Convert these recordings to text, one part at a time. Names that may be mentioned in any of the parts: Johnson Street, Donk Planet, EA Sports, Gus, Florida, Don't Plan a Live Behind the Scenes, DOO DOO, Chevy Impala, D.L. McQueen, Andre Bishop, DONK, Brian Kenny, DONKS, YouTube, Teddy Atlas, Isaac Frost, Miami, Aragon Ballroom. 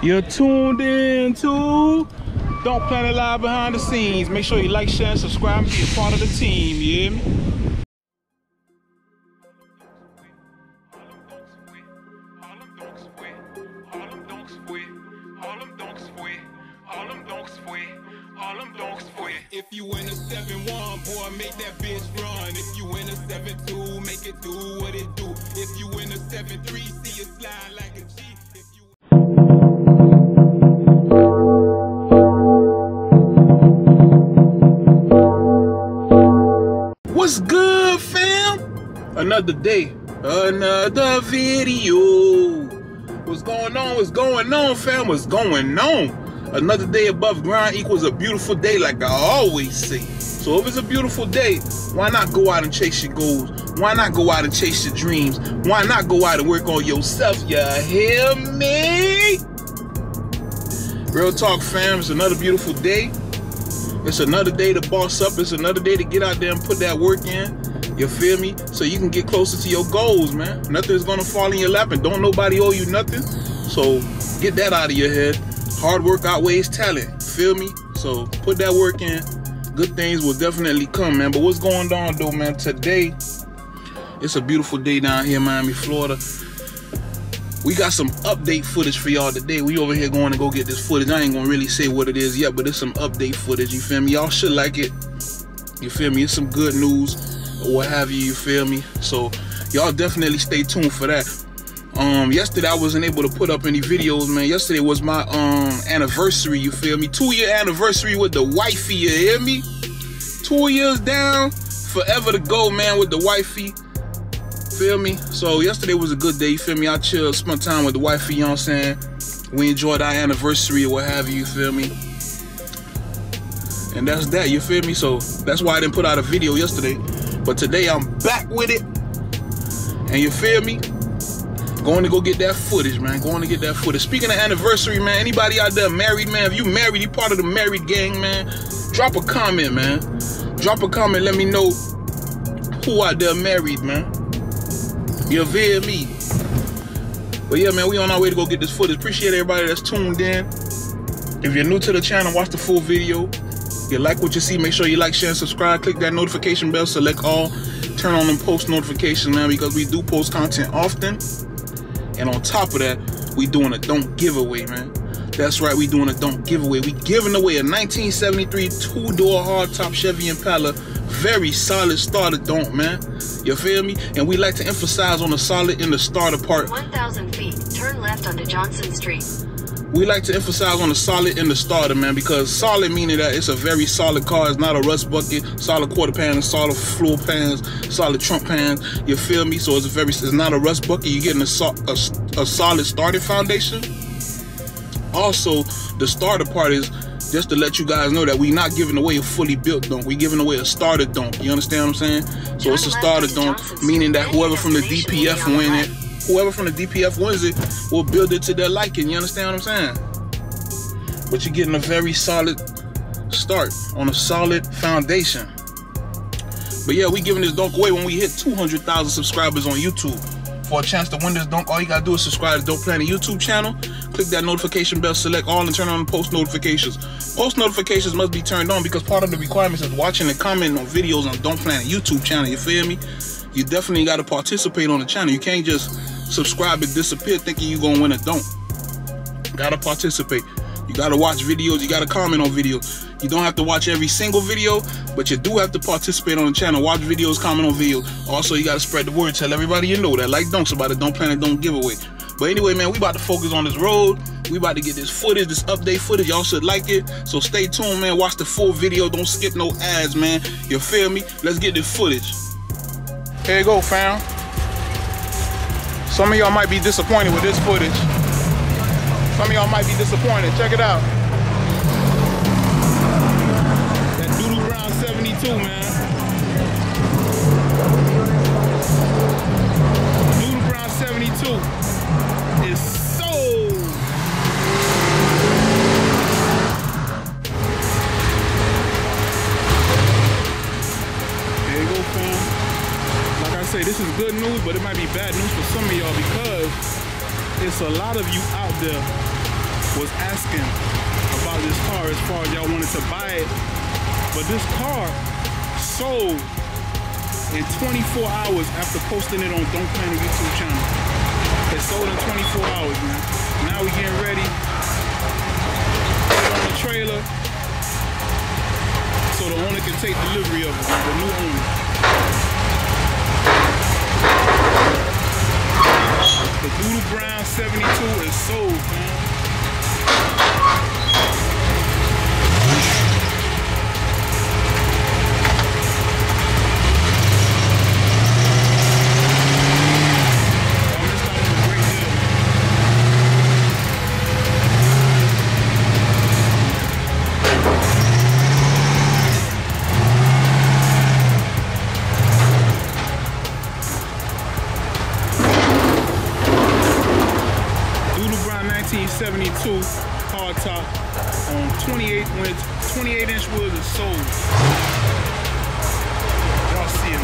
You're tuned in to Don't Plan a Live Behind the Scenes. Make sure you like, share, and subscribe and be a part of the team, you hear me? If you in a 7-1, boy, make that bitch run. If you in a 7-2, make it do what it do. If you in a 7-3, see it slide like a G. What's good, fam? Another day, another video. What's going on? What's going on, fam? What's going on? Another day above ground equals a beautiful day, like I always say. So if it's a beautiful day, why not go out and chase your goals? Why not go out and chase your dreams? Why not go out and work on yourself? You hear me? Real talk, fam. It's another beautiful day. It's another day to boss up. It's another day to get out there and put that work in. You feel me? So you can get closer to your goals, man. Nothing's gonna fall in your lap, and don't nobody owe you nothing. So get that out of your head. Hard work outweighs talent, feel me? So put that work in, good things will definitely come, man. But what's going on though, man? Today, it's a beautiful day down here in Miami, Florida. We got some update footage for y'all today. We over here going to go get this footage. I ain't gonna really say what it is yet, but it's some update footage, you feel me? Y'all should like it, you feel me? It's some good news, or what have you feel me? So y'all definitely stay tuned for that. Yesterday I wasn't able to put up any videos, man. Yesterday was my anniversary, you feel me? 2-year anniversary with the wifey, you hear me? 2 years down, forever to go, man, with the wifey, feel me? So yesterday was a good day, you feel me? I chilled, spent time with the wifey, you know what I'm saying? We enjoyed our anniversary or what have you feel me? And that's that, you feel me? So that's why I didn't put out a video yesterday. But today I'm back with it, and you feel me? Going to go get that footage, man. Going to get that footage. Speaking of anniversary, man, anybody out there married, man? If you married, you part of the married gang, man. Drop a comment, man. Drop a comment. Let me know who out there married, man. You feel me? But yeah, man, we on our way to go get this footage. Appreciate everybody that's tuned in. If you're new to the channel, watch the full video. If you like what you see, make sure you like, share, and subscribe. Click that notification bell. Select all. Turn on them post notifications, man, because we do post content often. And on top of that, we doing a Donk giveaway, man. That's right, we doing a Donk giveaway. We giving away a 1973 two-door hardtop Chevy Impala. Very solid starter Donk, man. You feel me? And we like to emphasize on the solid in the starter part. 1,000 feet, turn left onto Johnson Street. We like to emphasize on the solid in the starter, man, because solid meaning that it's a very solid car. It's not a rust bucket. Solid quarter pans, solid floor pans, solid trunk pans. You feel me? So it's not a rust bucket. You're getting a solid starting foundation. Also, the starter part is just to let you guys know that we're not giving away a fully built Donk. We're giving away a starter Donk. You understand what I'm saying? So it's a starter Donk, meaning that whoever from the DPF win it. Whoever from the DPF wins it will build it to their liking. You understand what I'm saying? But you're getting a very solid start on a solid foundation. But yeah, we giving this Donk away when we hit 200,000 subscribers on YouTube. For a chance to win this Donk, all you gotta do is subscribe to Don't Plan a YouTube channel. Click that notification bell, select all, and turn on post notifications. Post notifications must be turned on because part of the requirements is watching and commenting on videos on Don't Plan a YouTube channel. You feel me? You definitely gotta participate on the channel. You can't just subscribe and disappear thinking you're gonna win a Donk. Gotta participate. You gotta watch videos, you gotta comment on videos. You don't have to watch every single video, but you do have to participate on the channel. Watch videos, comment on videos. Also, you gotta spread the word. Tell everybody you know that like Donks about a Don't Plan a Donk giveaway. But anyway, man, we about to focus on this road. We about to get this footage, this update footage. Y'all should like it. So stay tuned, man. Watch the full video. Don't skip no ads, man. You feel me? Let's get this footage. Here you go, fam. Some of y'all might be disappointed with this footage. Some of y'all might be disappointed. Check it out. That Doodoo Brown 72, man. Doodoo Brown 72 is sold. There you go, fam. Like I say, this is good news, but it might be bad news for some of y'all because it's a lot of you out there was asking about this car as far as y'all wanted to buy it, but this car sold in 24 hours after posting it on Don't Plan a YouTube channel. It sold in 24 hours, man. Now we getting ready, put it on the trailer, so the owner can take delivery of it, the new owner. The Doodoo Brown 72 is sold, man. Hard top on 28 inch wheels and sold. Y'all see it,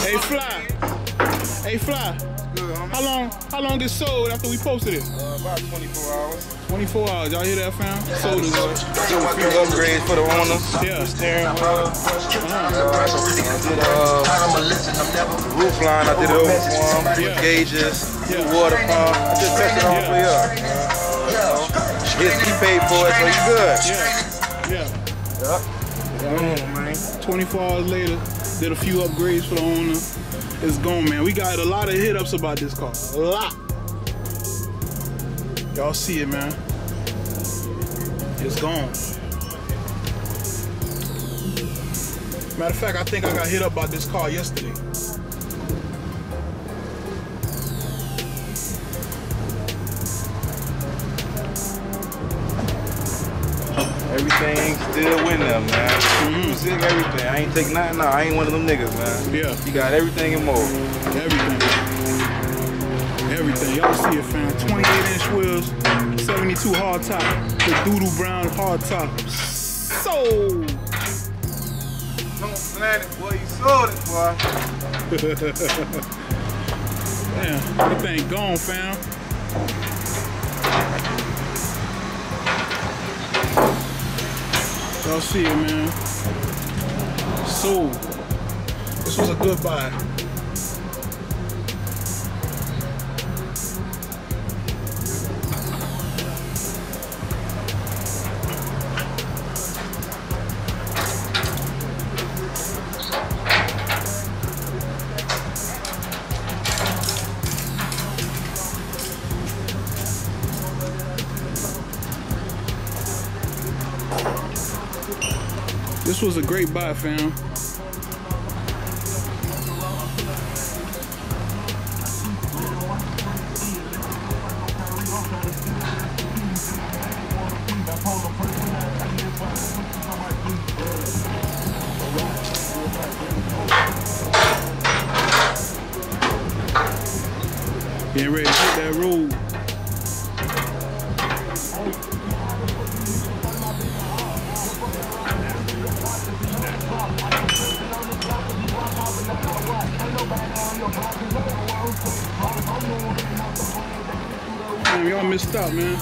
man. Hey Fly. Hey Fly. Good, homie. How long it sold after we posted it? About 24 hours. 24 hours, y'all hear that, fam? Sold it, man. Did a few upgrades for the owner. Yeah. Steering wheel. I did roof line, I did it over for him. Yeah. Gauges, water pump. I just tested it all for you. He paid for it, so he's good. Yeah. Man. 24 hours later, did a few upgrades for the owner. It's gone, man. We got a lot of hit-ups about this car. A lot. Y'all see it, man. It's gone. Matter of fact, I think I got hit up by this car yesterday. Everything still with them, man. Music, everything. I ain't take nothing out. I ain't one of them niggas, man. Yeah. You got everything and more. Everything. Y'all see it, fam. 28-inch wheels, 72 hard top, the Doodoo Brown hard top. Sold! Don't plan it, boy. You sold it, boy. Damn, everything gone, fam. Y'all see it, man. Sold. This was a good buy. This was a great buy, fam. Getting ready to hit that road. Damn, y'all missed out, man.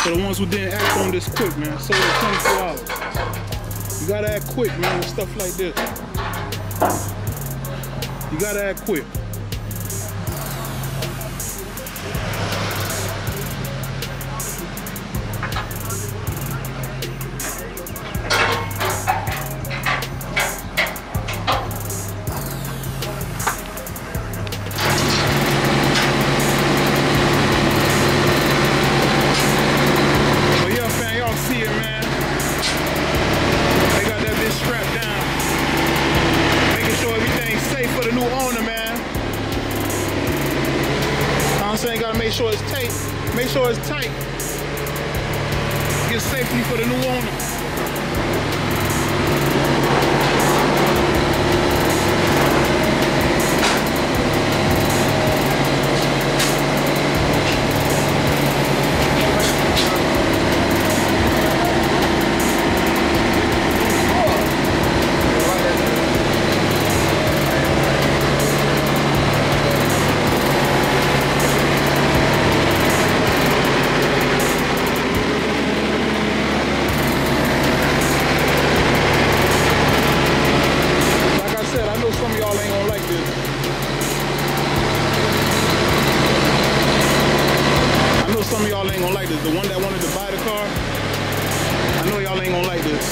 For the ones who didn't act on this quick, man, sold in 24 hours. You gotta act quick, man, with stuff like this. You gotta act quick. Make sure it's tight. Get safety for the new owner. ain't gonna like this. The one that wanted to buy the car, I know y'all ain't gonna like this.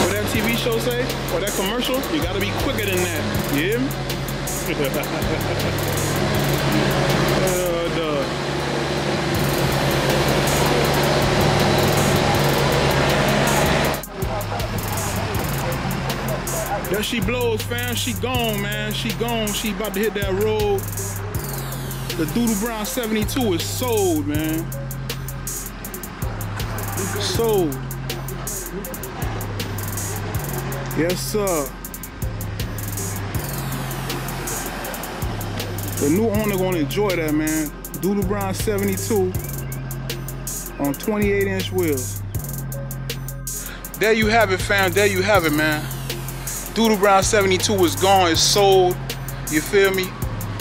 What that TV show say, or that commercial, you gotta be quicker than that. You hear me? Duh. That she blows, fam. She gone, man. She gone. She about to hit that road. The Doodoo Brown 72 is sold, man. Sold. Yes, sir. The new owner gonna enjoy that, man. Doodoo Brown 72 on 28-inch wheels. There you have it, fam. There you have it, man. Doodoo Brown 72 is gone, it's sold, you feel me?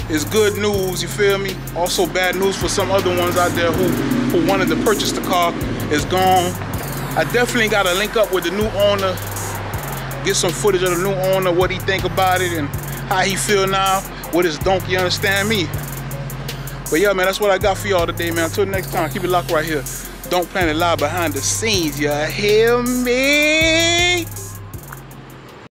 It's good news, you feel me? Also bad news for some other ones out there who wanted to purchase the car. It's gone. I definitely gotta link up with the new owner, get some footage of the new owner, what he think about it and how he feel now with his donk, you understand me? But yeah, man, that's what I got for y'all today, man. Until next time, keep it locked right here. Don't Plan a Live Behind the Scenes, you hear me?